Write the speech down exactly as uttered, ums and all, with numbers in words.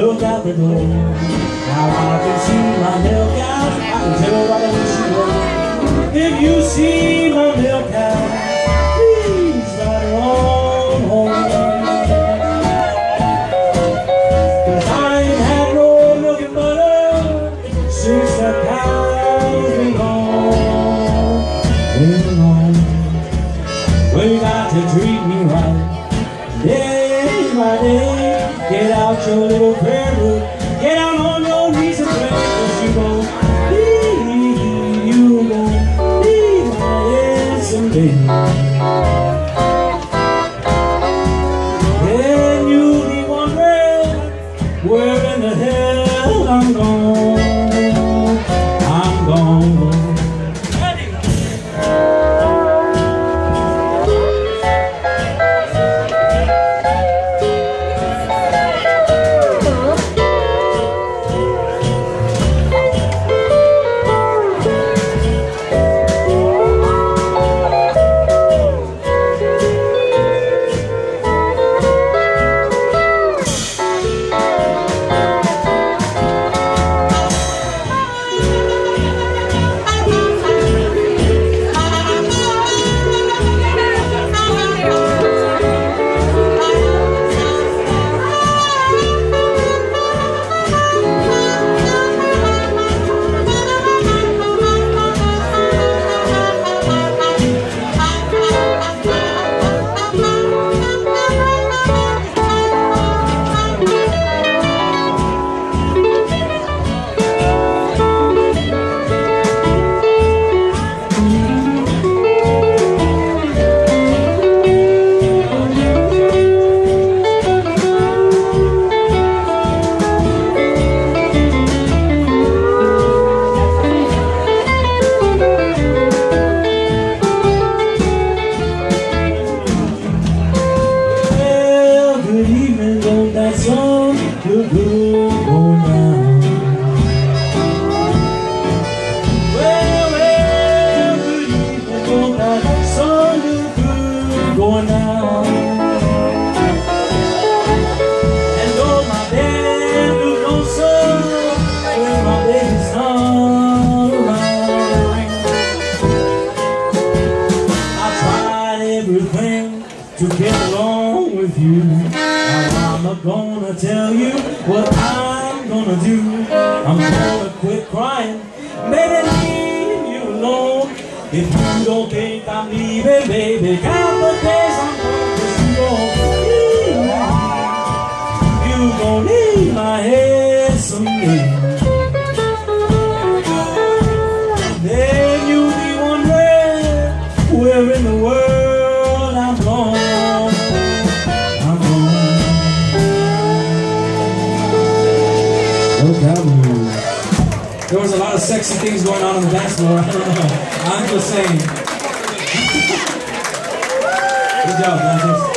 look out the door. Now I can see my milk cow, I can tell by the whistle. If you see my milk cow, please ride her on home. Cause I ain't had no milk and butter since the cow's been gone. Been gone. Well, you got to treat me right, day by day. Get out your little prayer book, get out on your knees and pray, cause you gon' leave, you gon' leave my head someday. Then you'll be wondering where in the hell I'm gone. I'm gone. To get along with you. Now I'm not gonna tell you what I'm gonna do. I'm gonna quit crying, maybe leave you alone. If you don't think I'm leaving, baby, count the days I'm going, cause you gon' leave my head. You gon' leave my head someday. Then you'll be wondering where in the world there was a lot of sexy things going on on the dance floor. I don't know. I'm just saying. Good job, guys.